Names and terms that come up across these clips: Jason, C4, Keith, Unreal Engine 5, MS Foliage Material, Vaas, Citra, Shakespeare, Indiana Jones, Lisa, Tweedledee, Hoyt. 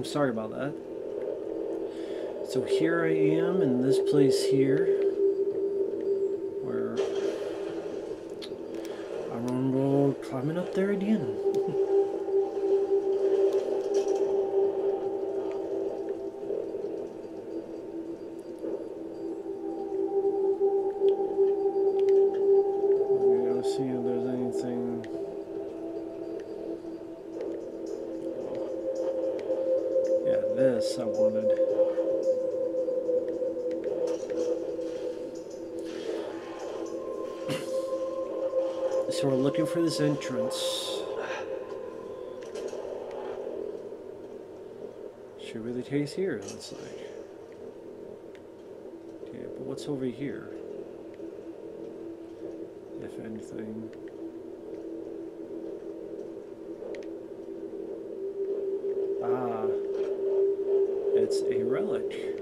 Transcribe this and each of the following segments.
I'm sorry about that. So here I am in this place here where I'm on roll climbing up there again. So we're looking for this entrance. Should really taste here, it looks like. Okay, but what's over here? If anything. Ah, it's a relic.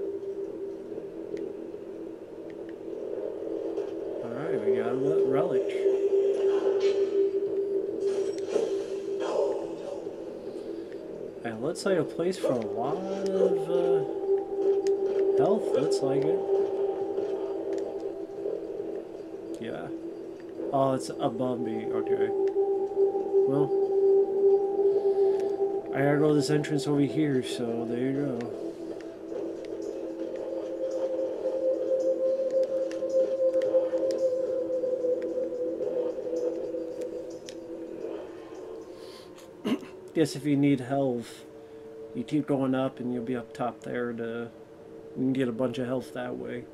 Alright, we got a relic. And looks like a place for a lot of health, looks like it. Yeah. Oh, it's above me. Okay. Well, I gotta go to this entrance over here, so there you go. Guess if you need health, you keep going up and you'll be up top there to you can get a bunch of health that way.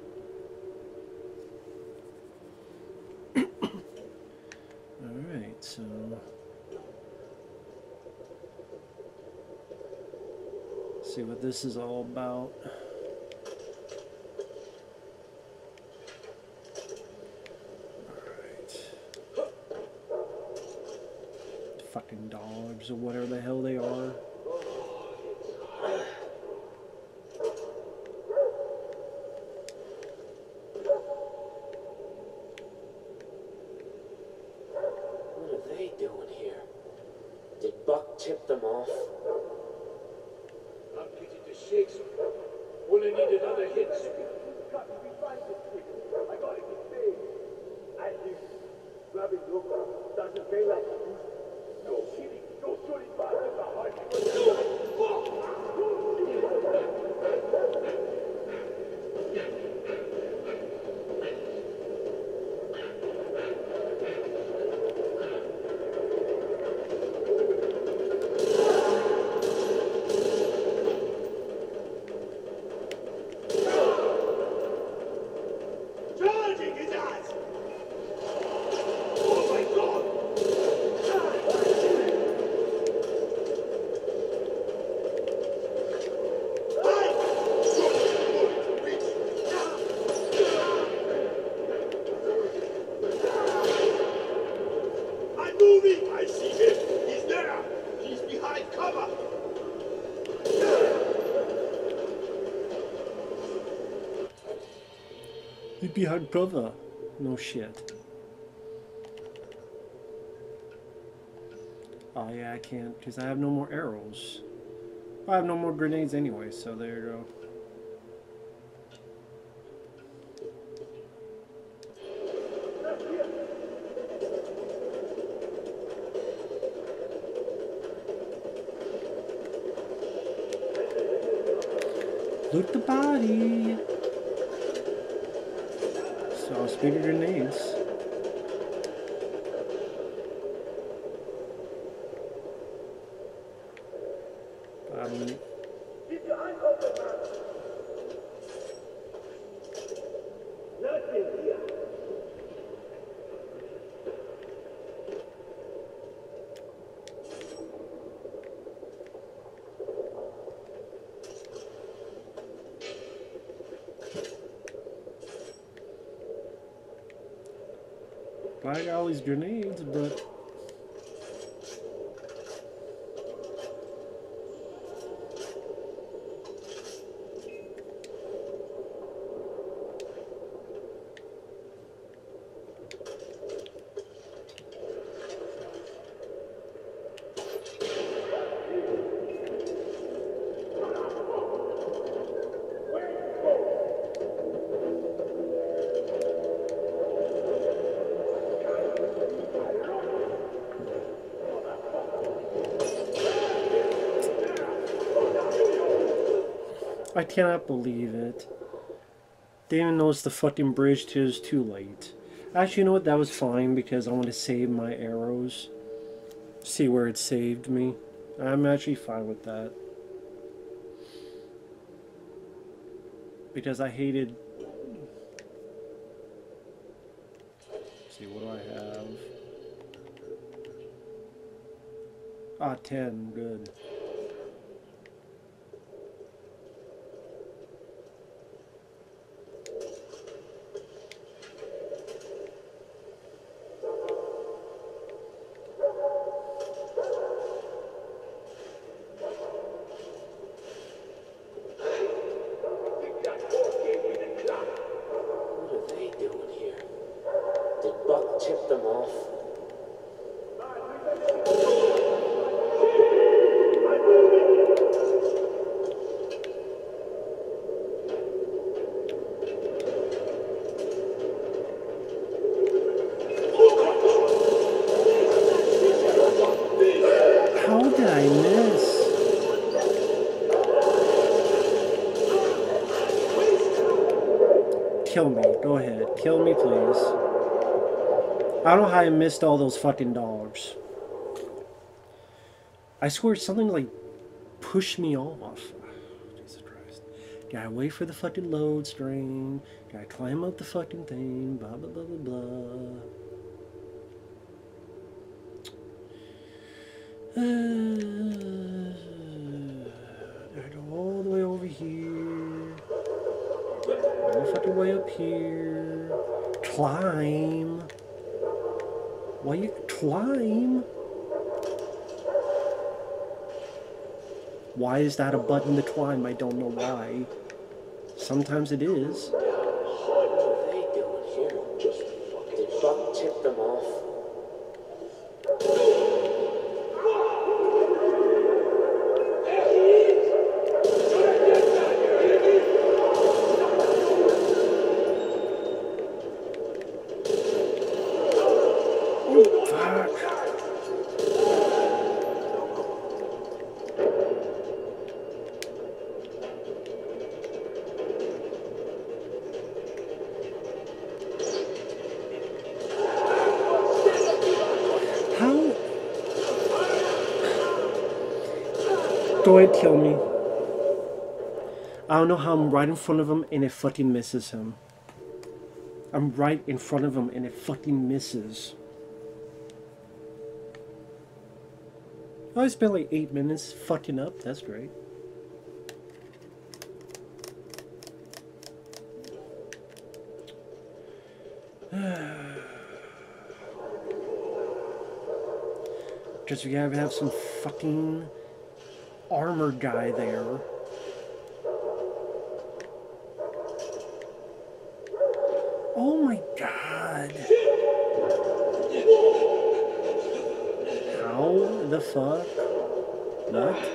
Alright, so see what this is all about. Fucking dogs or whatever the hell they are. What are they doing here? Did Buck tip them off? I'm getting to Shakespeare. Will I need another hit? You've got to be fighting quick. I gotta get paid. And you, grabbing look, doesn't pay like you. No kidding, no shooting back in the heart. Charging is us! Oh my God! Behind cover. No shit. Oh yeah, I can't because I have no more arrows. I have no more grenades anyway, so there you go. Loot the body. So, speak of grenades. I got all these grenades, but I cannot believe it. Damon knows the fucking bridge till it's too late. Actually, you know what? That was fine because I want to save my arrows. See where it saved me. I'm actually fine with that. Because I hated... Let's see, what do I have? Ah, 10. Good. Kill me. Go ahead. Kill me, please. I don't know how I missed all those fucking dogs. I swear something, like, pushed me off. Jesus Christ. Gotta wait for the fucking load strain. Gotta climb up the fucking thing. Blah, blah, blah, blah, blah. Gotta go all the way over here. All fucking way up here. Climb. Why you climb? Why is that a button to climb? I don't know why. Sometimes it is. What are they doing here? Just fucking fuck tip them off. Go ahead, kill me. I don't know how I'm right in front of him and it fucking misses him. I'm right in front of him and it fucking misses. I spent like 8 minutes fucking up. That's great. Just we gotta have some fucking... armor guy there. Oh my god. How the fuck? What?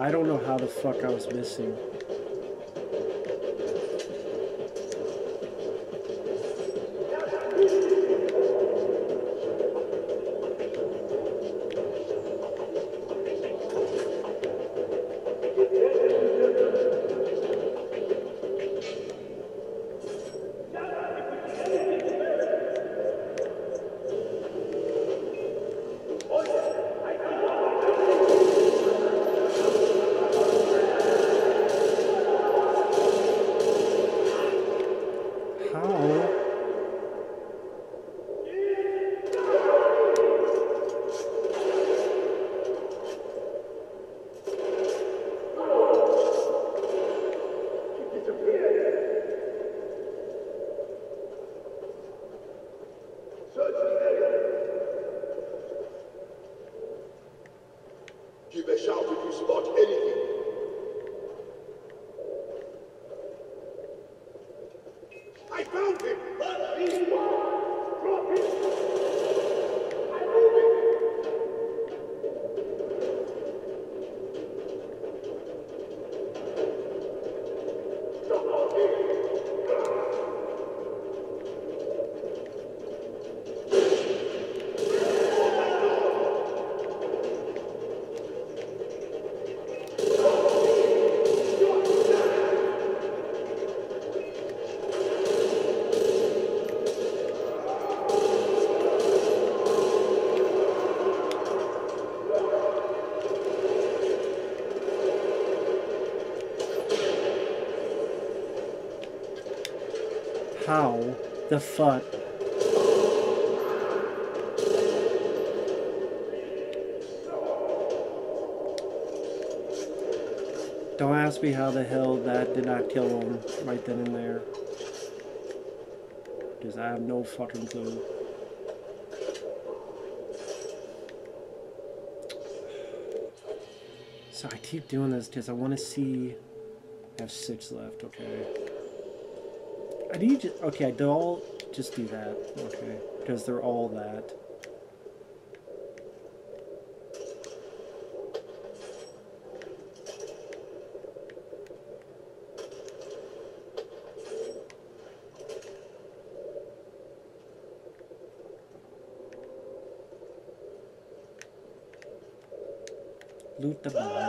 I don't know how the fuck I was missing. about anything. I found him! Drop him! I'm moving! Stop him! How the fuck? Don't ask me how the hell that did not kill him right then and there. Because I have no fucking clue. So I keep doing this because I want to see... I have 6 left, okay. I need to, okay, they'll all just do that, okay, because they're all that. Loot the bomb.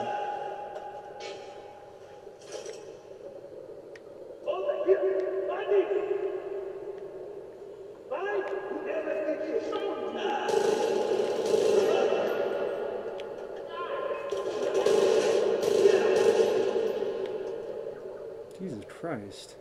Christ.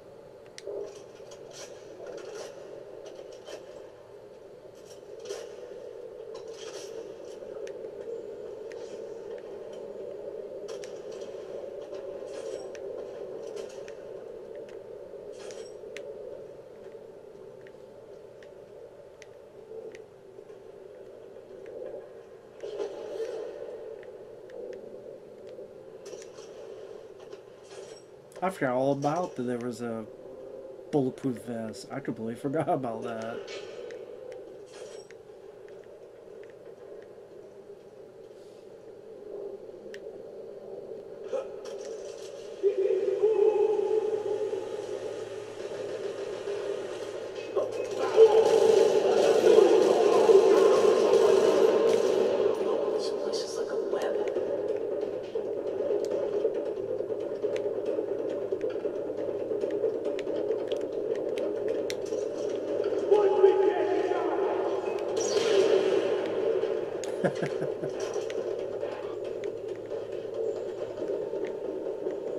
I forgot all about that there was a bulletproof vest. I completely forgot about that.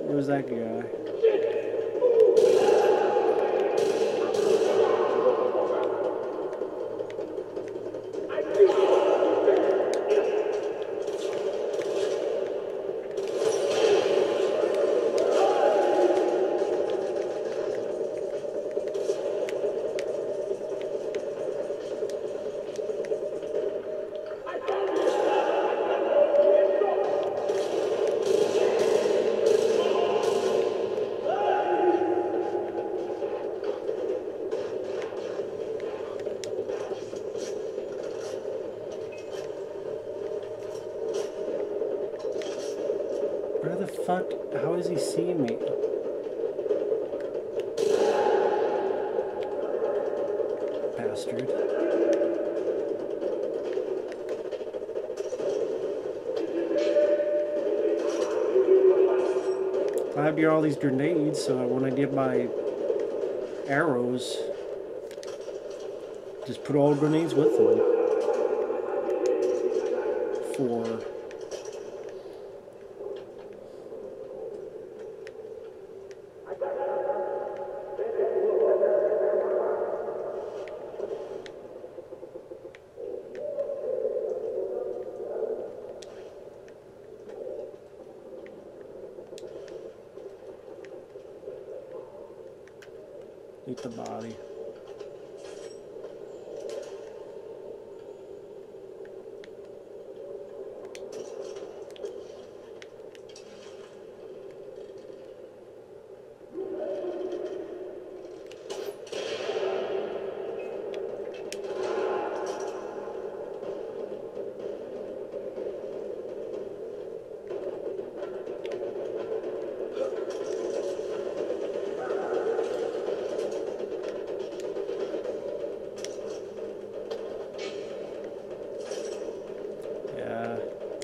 Where's that guy? How is he seeing me? Bastard. I have all these grenades, so I want to get my arrows. Just put all grenades with them. For... the body.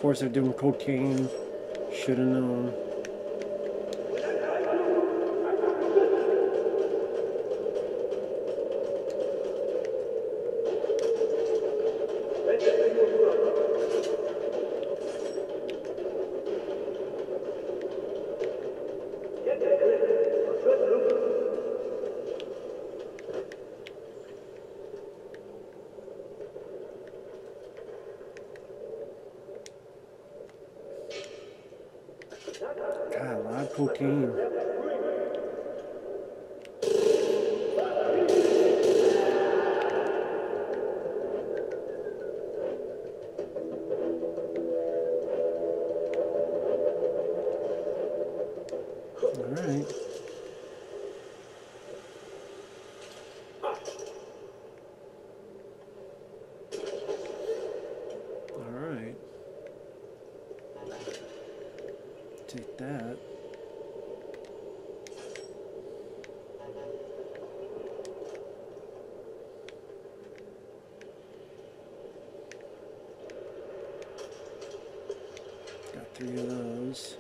course they're doing cocaine. Should have known. Take that. Got 3 of those.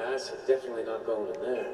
Acid, definitely not going in there.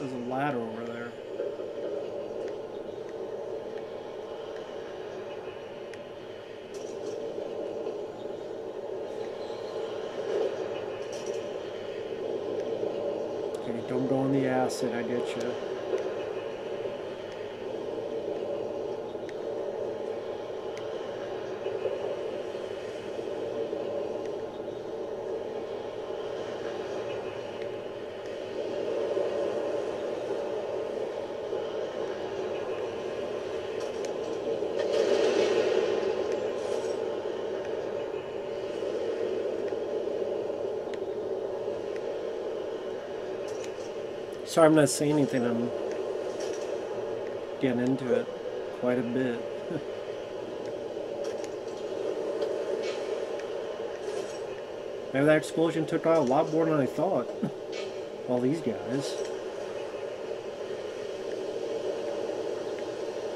There's a ladder over there. Okay, don't go in the acid, I get you. Sorry, I'm not saying anything. I'm getting into it quite a bit. Maybe that explosion took out a lot more than I thought. All these guys.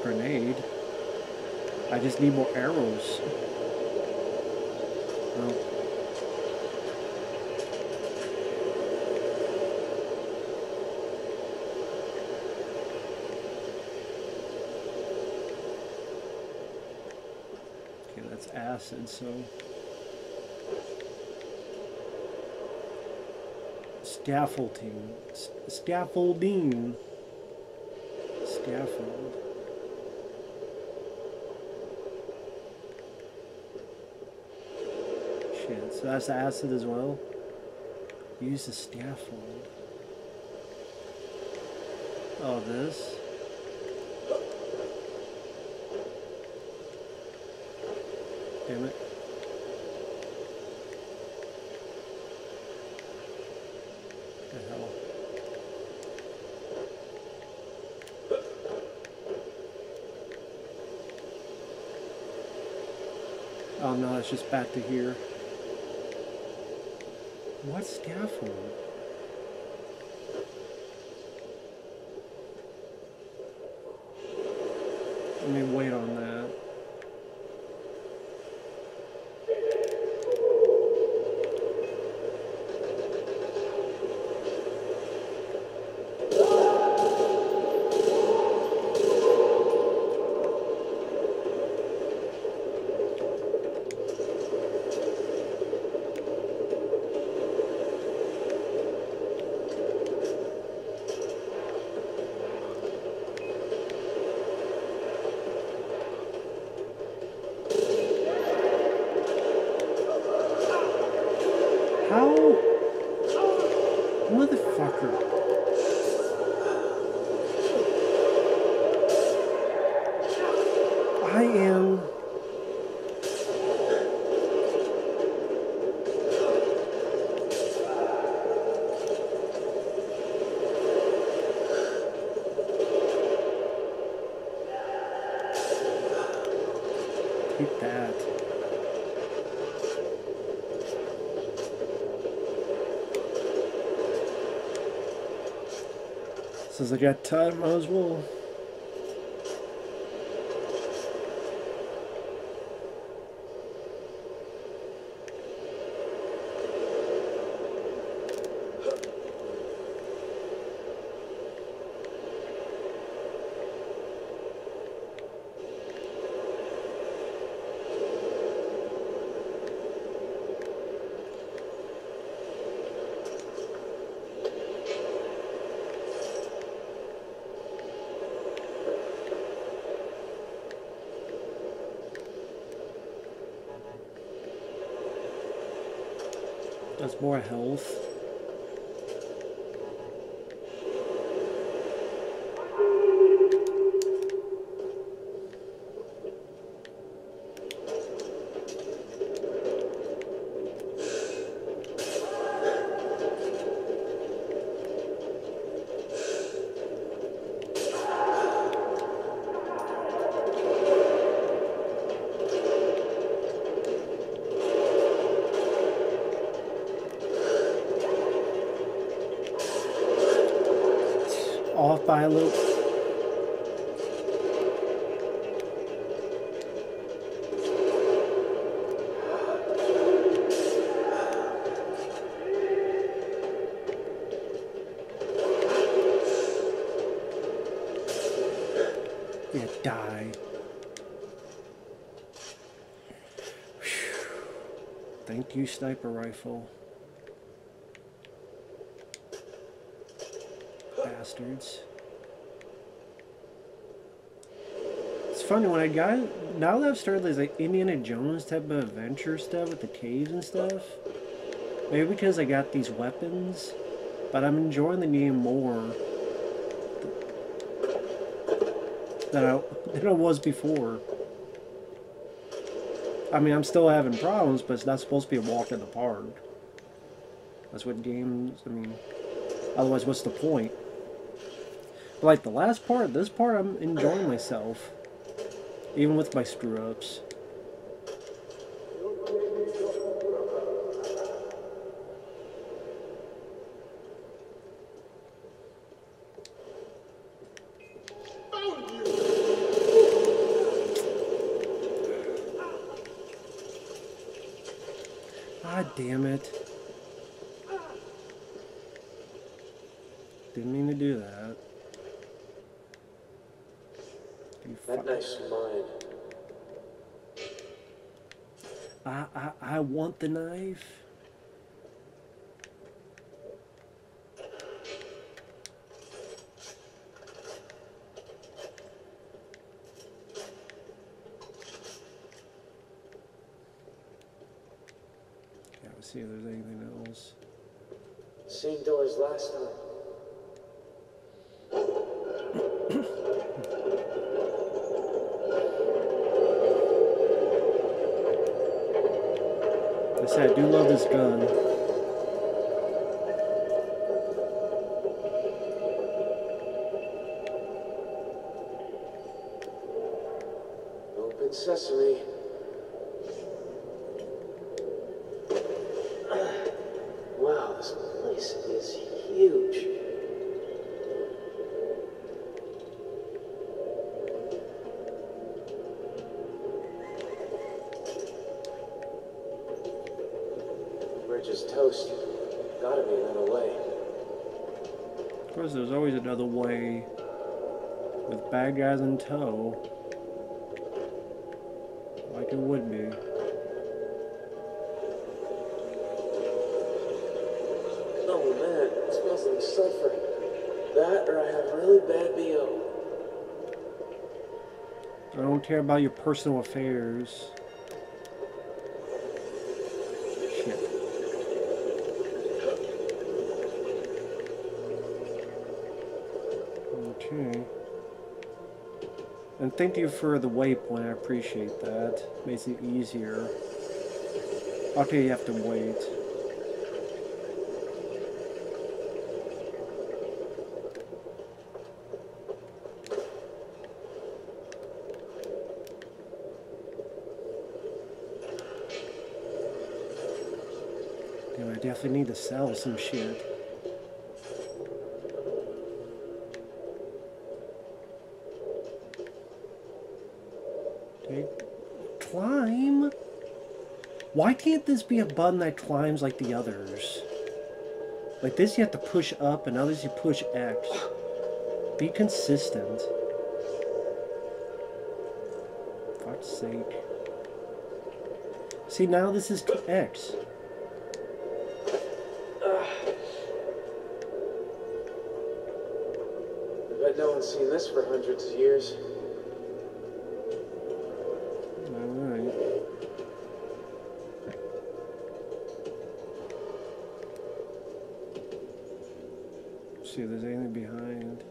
Grenade. I just need more arrows. Well. Acid, so scaffold. Shit, so that's acid as well. Use the scaffold. Oh, this. Damn it. The hell. Oh no, it's just back to here. What scaffold? Let me wait on that. motherfucker. I am eat that. Since I got time, might as well. That's more health. Off by a loop. Yeah, die. Whew. Thank you, sniper rifle. Bastards. It's funny when I got now that I've started these like Indiana Jones type of adventure stuff with the caves and stuff, maybe because I got these weapons, but I'm enjoying the game more than I was before. I mean, I'm still having problems, but it's not supposed to be a walk in the park. That's what games, I mean, otherwise what's the point? But like the last part, this part, I'm enjoying myself. Even with my screw-ups. Ah, damn it. Didn't mean to do that. That knife's mine. I want the knife. Yeah, let's see if there's anything else. Same door as last time. I do love this gun. Open sesame. Wow, this place is huge. Just toast. Gotta be another way. Of course, there's always another way with bad guys in tow. Like it would be. Oh man, it smells like sulfur. That or I have really bad BO. I don't care about your personal affairs. Okay. And thank you for the waypoint, I appreciate that. Makes it easier. Okay, you have to wait. Damn, I definitely need to sell some shit. Climb? Why can't this be a button that climbs like the others? Like this you have to push up and others you push X. Be consistent. Fuck's sake. See, now this is X. I bet no one's seen this for hundreds of years. See if there's anything behind.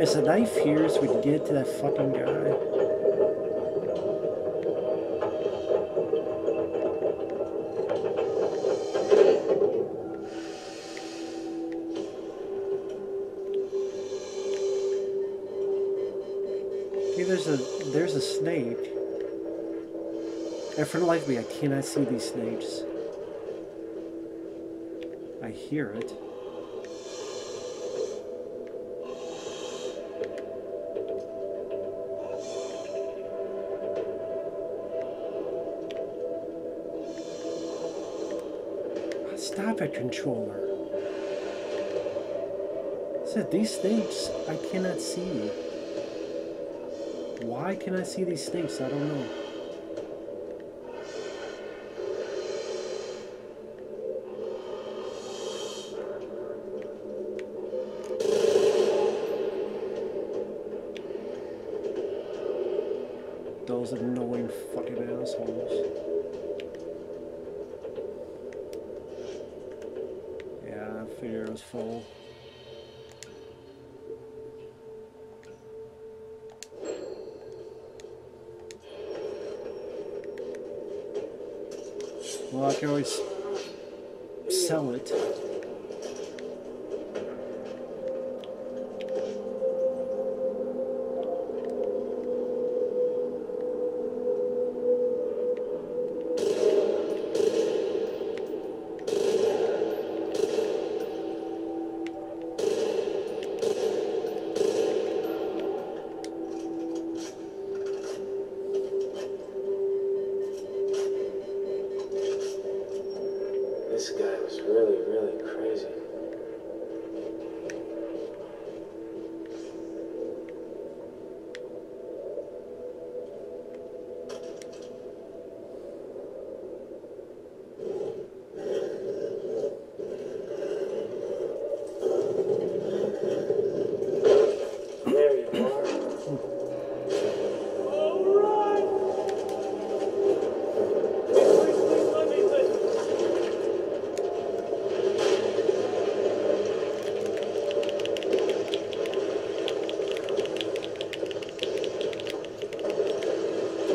Is the knife here so we can get to that fucking guy? There's a snake. And for the life of me, I cannot see these snakes. I hear it. Stop it, controller. These snakes, I cannot see. Why can I see these snakes? I don't know. Those annoying fucking assholes. Yeah, I figure it was full. Well, I can always sell it.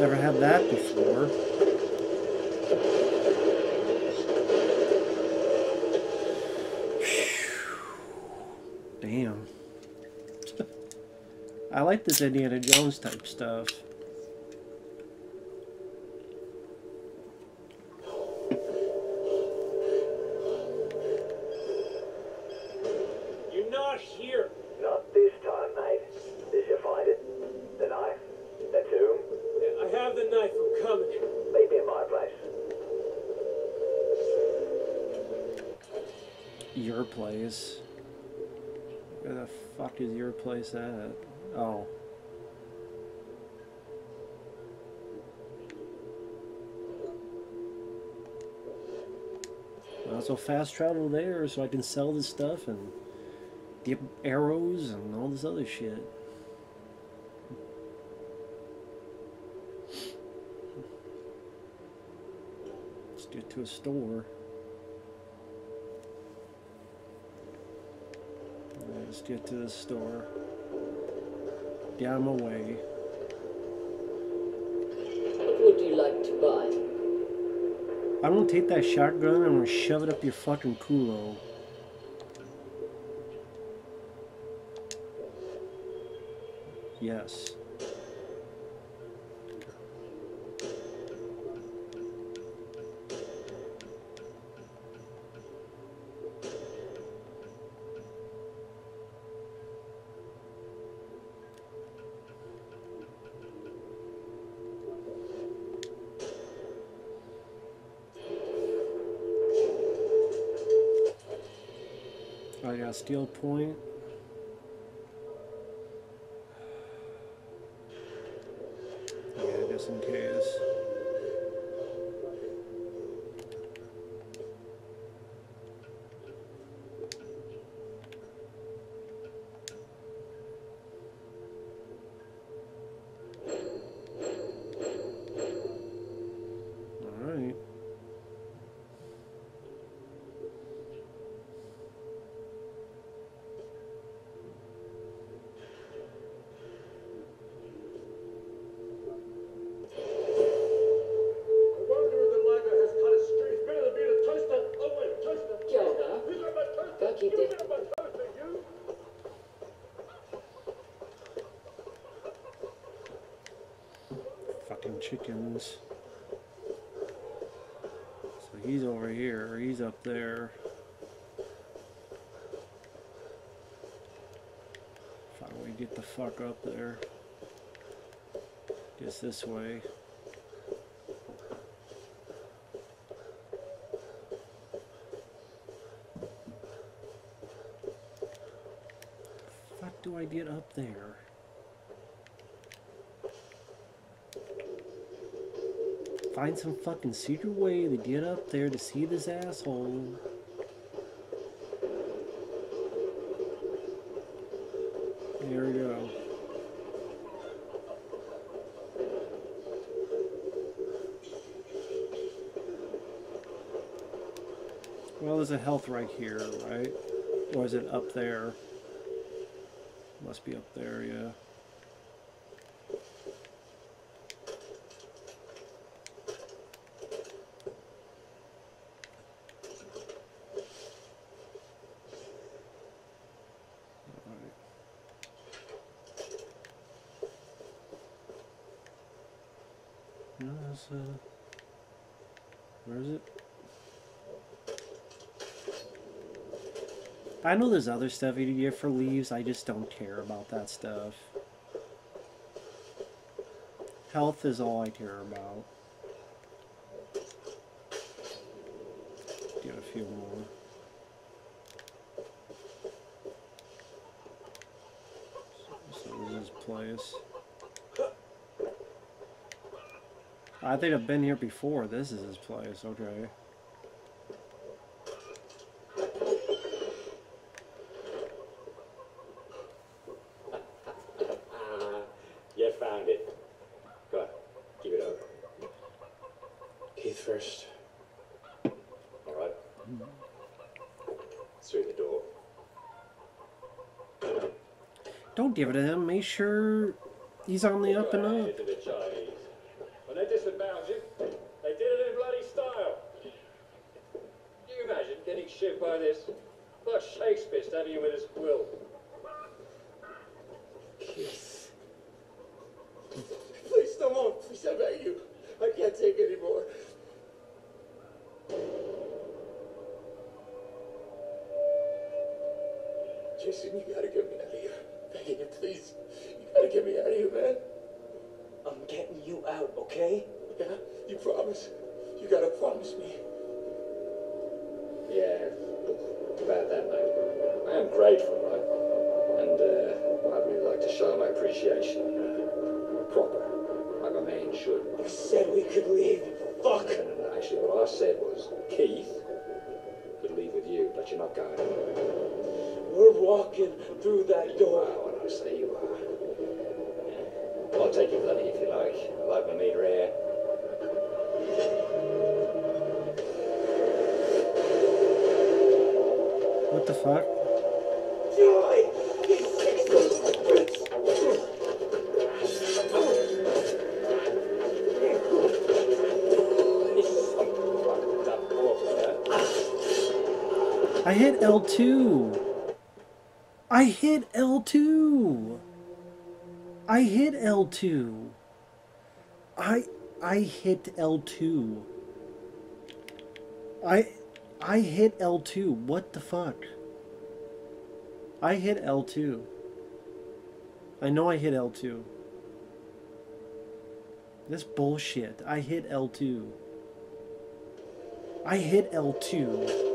Never had that before. Damn. I like this Indiana Jones type stuff. Where the fuck is your place at? Oh. I'll also fast travel there so I can sell this stuff and the arrows and all this other shit. Let's get to a store. Let's get to the store. Down my way. What would you like to buy? I'm gonna take that shotgun and I'm gonna shove it up your fucking culo. Yes. I got a steel point. Yeah, just in case. Chickens. So he's over here, he's up there. Finally get the fuck up there. Guess this way. Fuck do I get up there? Find some fucking secret way to get up there to see this asshole. There we go. Well, there's a health right here, right? Or is it up there? Must be up there, yeah. Where is it? I know there's other stuff you can get for leaves, I just don't care about that stuff. Health is all I care about. Get a few more. So this is place. I think I've been here before. This is his place. Okay. You found it. Go on. Give it over. Keith first. All right. It's through the door. Don't give it to him. Make sure he's on the up and up. By this, like Shakespeare stabbing you with his quill. Keith. Please, someone, please, I beg you. I can't take any more. Jason, you gotta get me out of here. I'm begging you, please. You gotta get me out of here, man. I'm getting you out, okay? Yeah, you promise. You gotta promise me. Yeah, about that, mate. I am grateful, right? And I'd really like to show my appreciation. Proper, like a man should. You said we could leave. Fuck! No. Actually, what I said was, Keith could leave with you, but you're not going. We're walking through that door. When I say you are. Yeah. I'll take your bloody if you like. I like my meter air. What the fuck? I hit L2. I hit L2. I hit L2. I hit L2. I hit L2. What the fuck? I hit L2. I know I hit L2. This bullshit. I hit L2. I hit L2.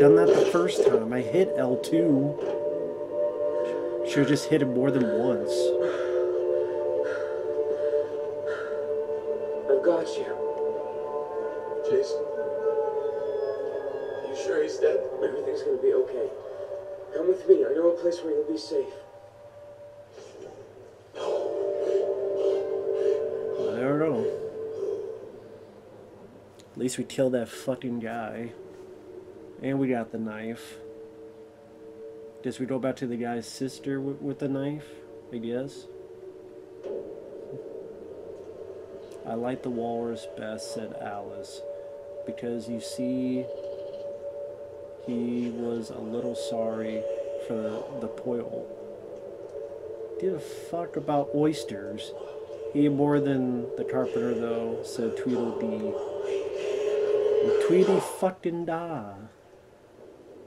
Done that the first time. I hit L2. Should have just hit him more than once. I've got you. Jason. Are you sure he's dead? Everything's gonna be okay. Come with me. I know a place where you'll be safe. I don't know. At least we killed that fucking guy. And we got the knife. Guess we go back to the guy's sister with the knife, I guess. I like the walrus best, said Alice. Because you see, he was a little sorry for the poil. Give a fuck about oysters. He more than the carpenter, though, said Tweedledee. And Tweedle fucking die.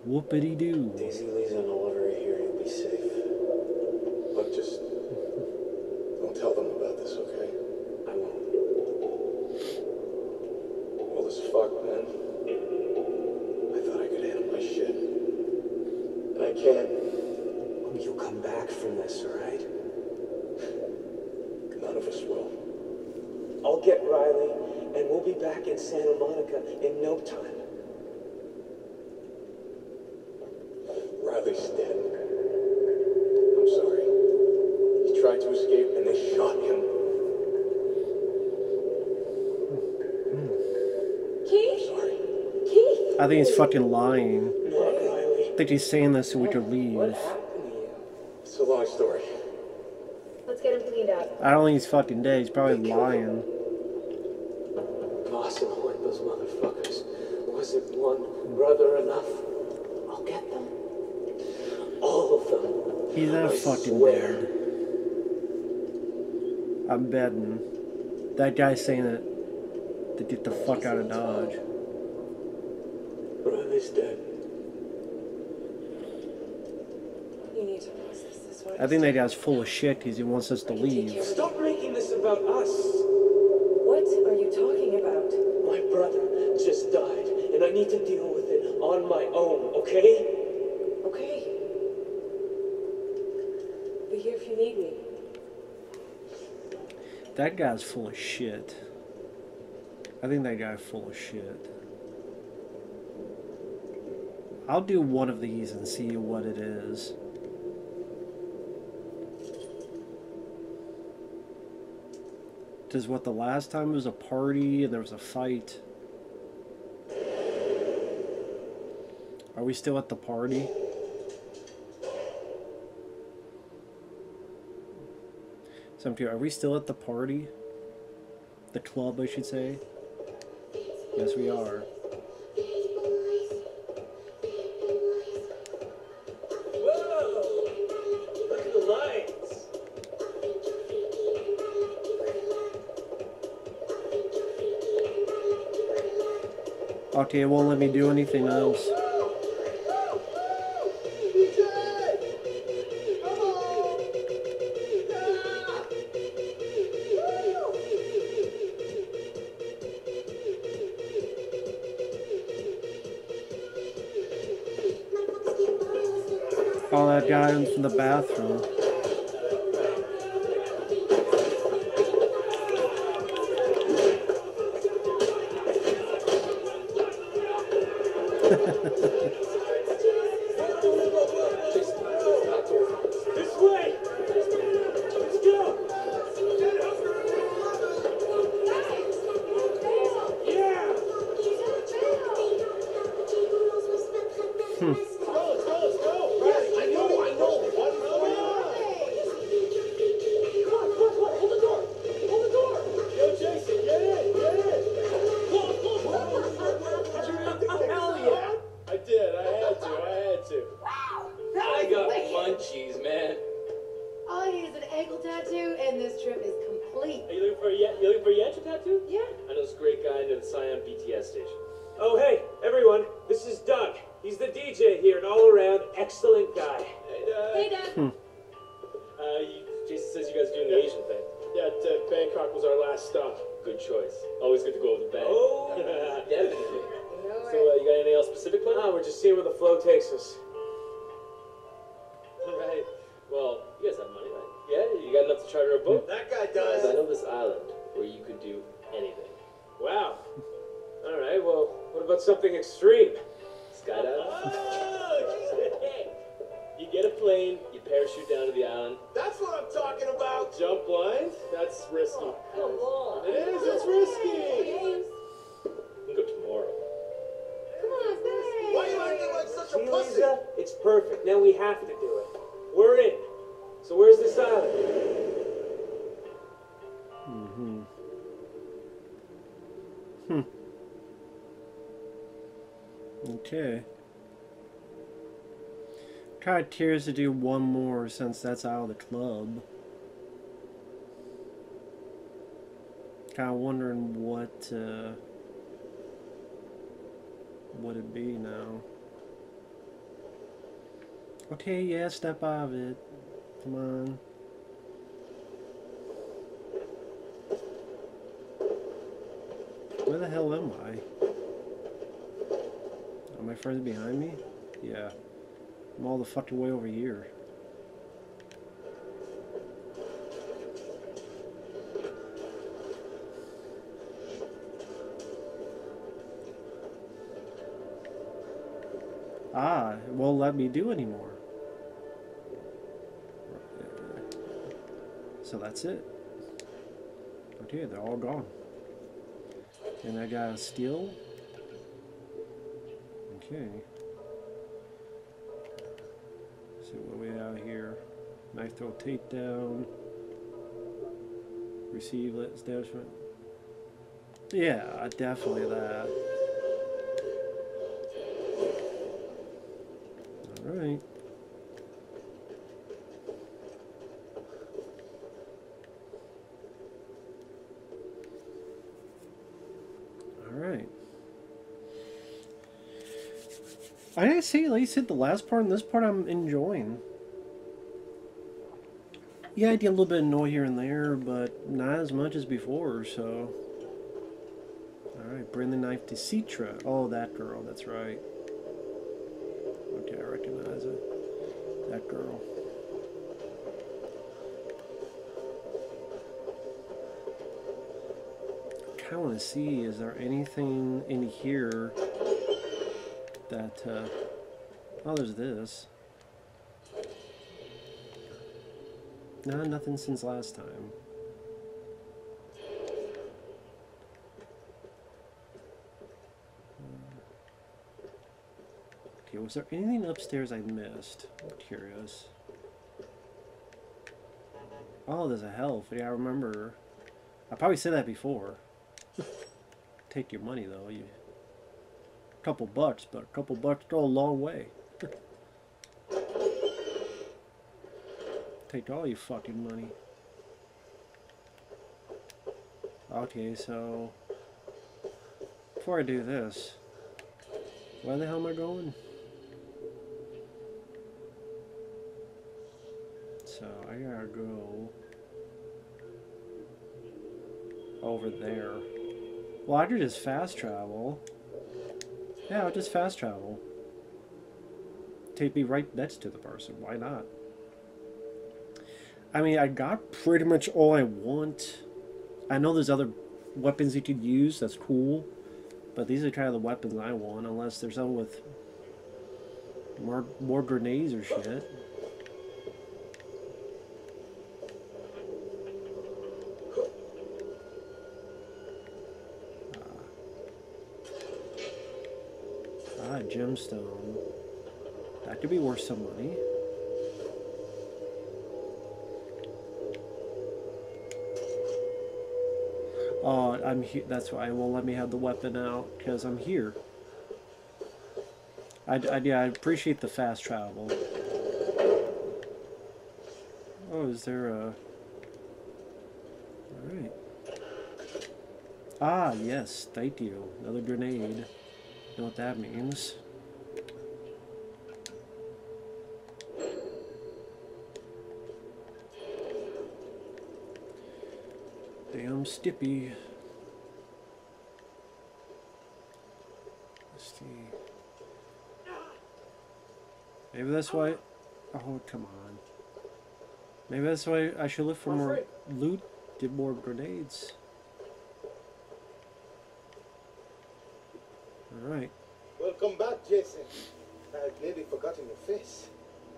Whoopity doo. Daisy, Lisa, and Oliver are here. You'll be safe. Look, just don't tell them about this, okay? I won't. Well, as fuck, man. I thought I could handle my shit. And I can't. You'll come back from this, alright? None of us will. I'll get Riley, and we'll be back in Santa Monica in no time. I think he's fucking lying. I think he's saying this so we could leave. It's a long story. Let's get him cleaned up. I don't think he's fucking dead. He's probably lying. Vaas and Hoyt, those motherfuckers. Wasn't one brother enough? I'll get them. All of them. He's not fucking dead. I'm betting. That guy's saying it to get the fuck out of Dodge. I think that guy's full of shit because he wants us to leave. Stop making this about us. What are you talking about? My brother just died, and I need to deal with it on my own, okay? Okay. Be here if you need me. That guy's full of shit. I think that guy's full of shit. I'll do one of these and see what it is. Because what, the last time it was a party and there was a fight. Are we still at the party? So I'm curious, are we still at the party? The club, I should say. Yes, we are. Okay, it won't let me do anything else. about the items in the bathroom. Tears to do one more since that's out of the club. Kind of wondering what it be now. Okay, yeah, step out of it. Come on. Where the hell am I? Are my friends behind me? Yeah. I'm all the fucking way over here. Ah, it won't let me do anymore. So that's it. Okay, they're all gone. And I gotta steal. Okay. See what we have here. Knife throw takedown. Receive establishment. Yeah, definitely that. Alright. Alright. I didn't see at least hit the last part, and this part I'm enjoying. Yeah, I get a little bit of noise here and there, but not as much as before, so... Alright, bring the knife to Citra. Oh, that girl, that's right. Okay, I recognize it. That girl. I kind of want to see, is there anything in here... that, oh, there's this. Nah, nothing since last time. Okay, was there anything upstairs I missed? I'm curious. Oh, there's a health. Yeah, I remember. I probably said that before. Take your money, though. You... couple bucks, but a couple bucks go a long way. Take all your fucking money. Okay, so before I do this, where the hell am I going? So I gotta go over there. Well, I could just fast travel. Yeah, I'll just fast travel. take me right next to the person. Why not? I mean, I got pretty much all I want. I know there's other weapons you could use. That's cool. But these are kind of the weapons I want. Unless there's something with more grenades or shit. Gemstone. That could be worth some money. Oh, I'm here. That's why it won't let me have the weapon out, because I'm here. Yeah, I appreciate the fast travel. Oh, is there a... Alright. Ah, yes. Thank you. Another grenade. Know what that means. Damn Stippy. Let's see. Maybe that's why... Oh, come on. Maybe that's why I should look for more loot, get more grenades. Alright. Welcome back, Jason. I've nearly forgotten your face.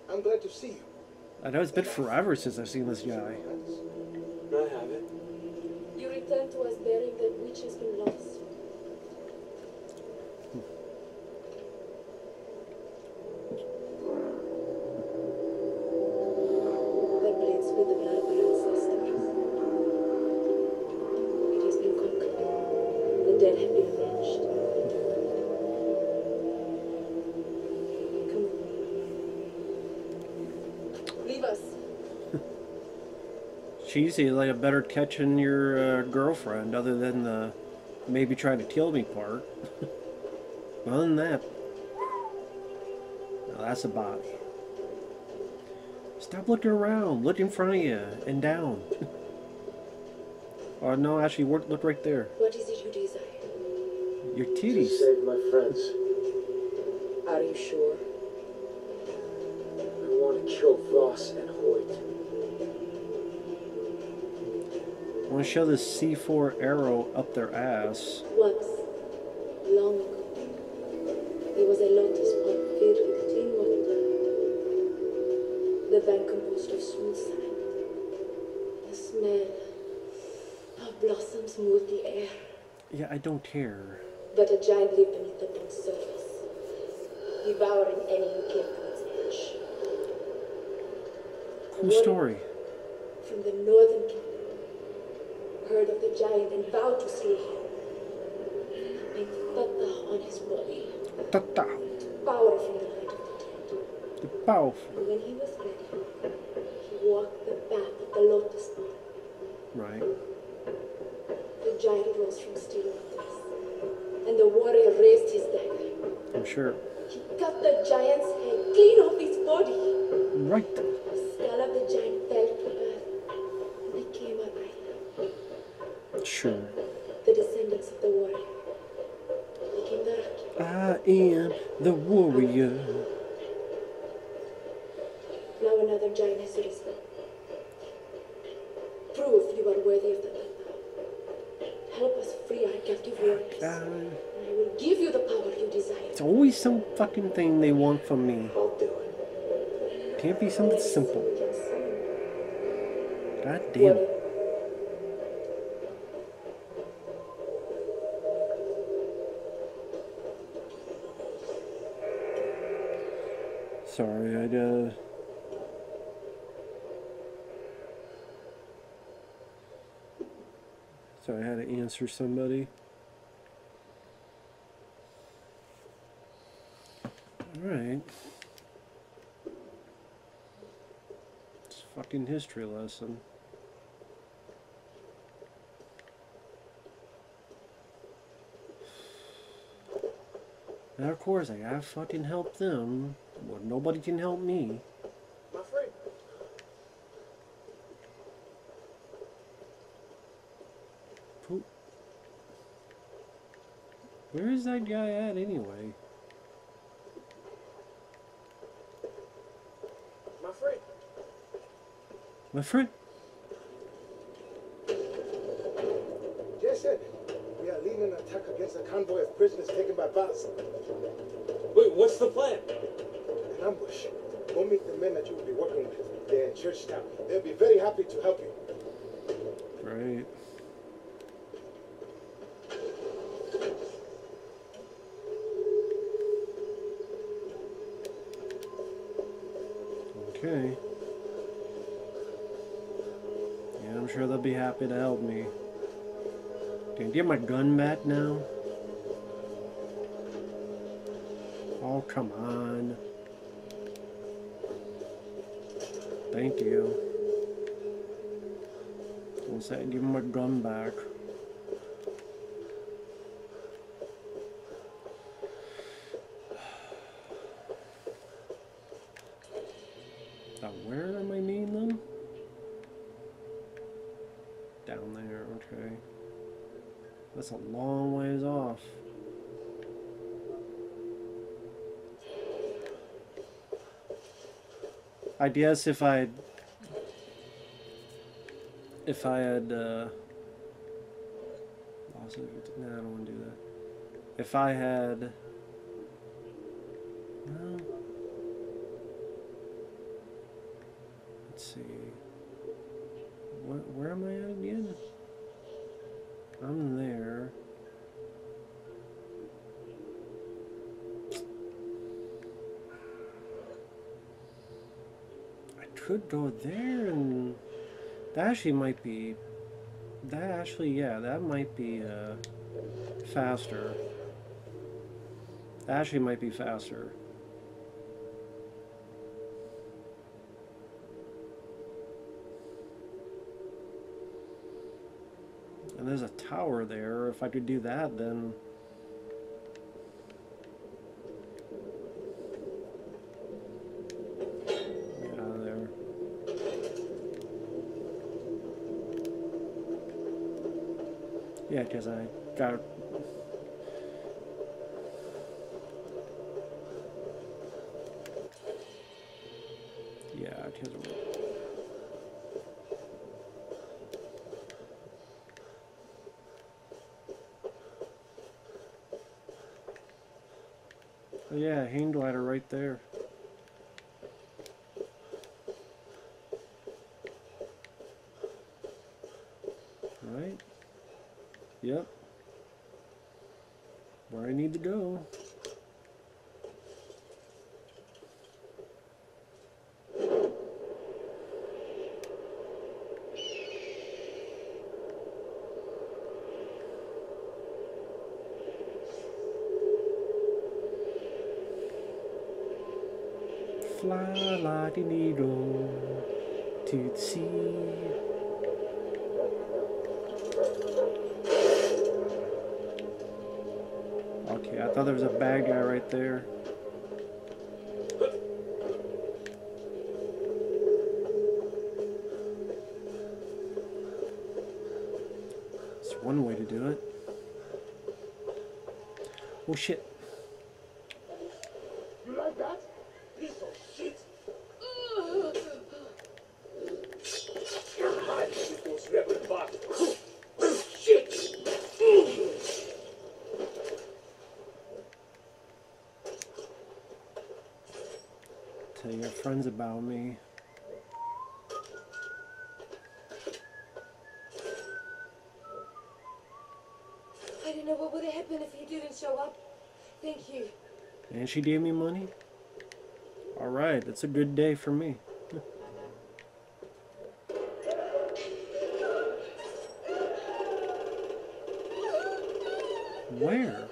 I'm glad to see you. I know it's been forever since I've seen this guy. I haven't. You returned to us bearing that which has been lost. Cheesy, like a better catching your girlfriend, other than the maybe trying to kill me part. Other than that, no, that's a bot. Stop looking around, look in front of you and down. Or no, actually, look right there. What is it you desire? Your titties. To save my friends. Are you sure? I want to kill Vaas and Hoyt. I want to show this C4 arrow up their ass. Once, long ago, there was a lotus pot filled with clean water. The bank composed of smooth sand. The smell of blossoms moved the air. Yeah, I don't care. But a giant lived beneath the bank's surface, devouring any who came to its edge. Cool story. From the northern kingdom. Heard of the giant and vowed to slay him. And Tata on his body. Tata. Power from the light of the dead. The powerful. And when he was ready, he walked the path of the lotus pond. Right. The giant rose from still waters, and the warrior raised his dagger. I'm sure. He cut the giant's head clean off his body. Right. The skull of the giant fell to earth, and they came up. Sure. The descendants of the warrior became the Raki. I am the warrior. Now another giant has risen. Prove you are worthy of the Tata. Help us free our captive warriors. And I will give you the power you desire. It's always some fucking thing they want from me. I'll do it. Can't be something simple. God damn it. Sorry, I so I had to answer somebody. All right, it's a fucking history lesson. And of course, I gotta fucking help them. Well, nobody can help me. My friend. Poop. Where is that guy at anyway? my friend. Jason, we are leading an attack against a convoy of prisoners taken by Vaas. Wait, what's the plan? An ambush. Go meet the men that you will be working with. They're in Churchtown. They'll be very happy to help you. Right. Okay. Yeah, I'm sure they'll be happy to help me. Can I get my gun back now? Oh, come on. Thank you. One second, give him my gun back. Now, where am I needing them? Down there, okay. That's a long ways off. I guess if I had also, no, I don't want to do that. If I had, well, let's see, where am I at again? I'm there. Could go there, and that actually might be, that actually, yeah, that might be faster. That actually might be faster. And there's a tower there. If I could do that, then yeah, because I got... yeah, because... oh yeah, hang glider right there. Right? Yep. Where I need to go. Fly like a needle to the sea. I thought there was a bad guy right there. It's one way to do it. Oh shit. You like that? Piece of shit. Your mind is equals rebel bot. Tell your friends about me. I don't know what would have happened if you didn't show up. Thank you. And she gave me money? Alright, that's a good day for me. Where?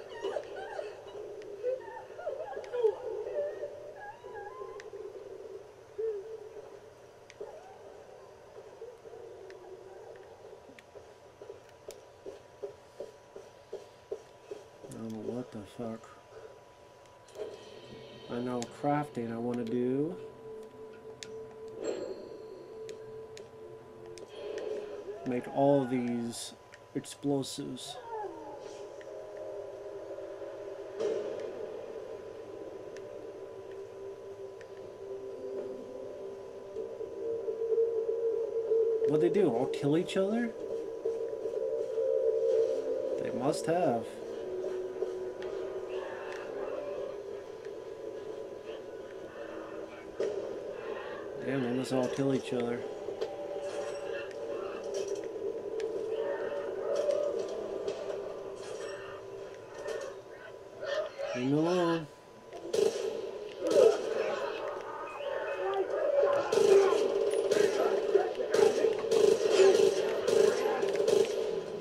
Fuck. I know crafting I want to do. Make all these explosives. What'd they do? All kill each other? They must have. Damn, they must all kill each other. Leave me alone.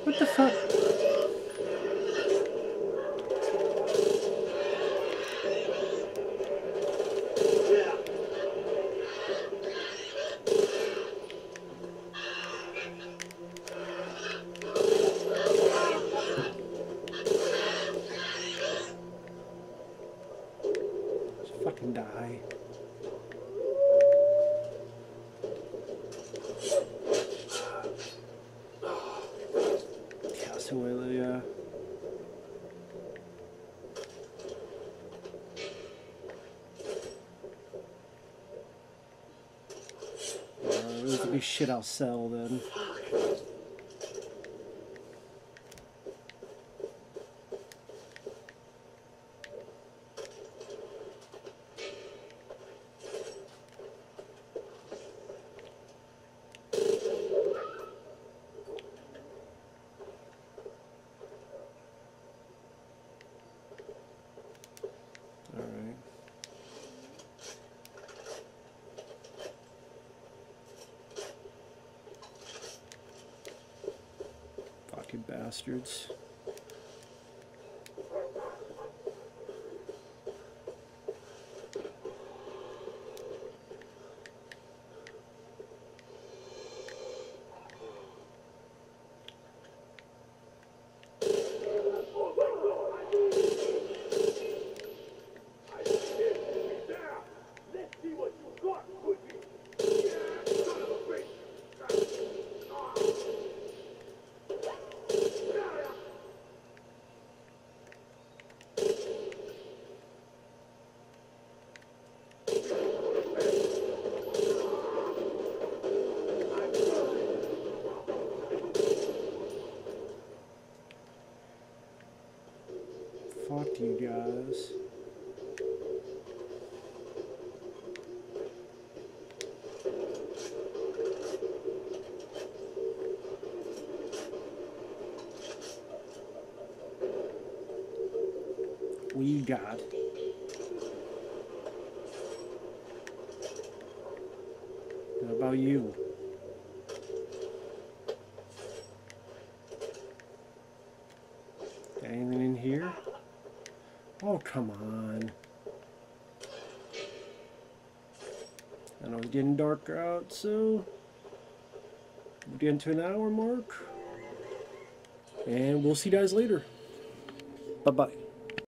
What the fuck? Shit, I'll sell then. Bastards. Fuck you guys. What you got? What about you? Anything in here? Oh, come on. I know it's getting darker out, so we'll get into an hour mark. And we'll see you guys later. Bye-bye.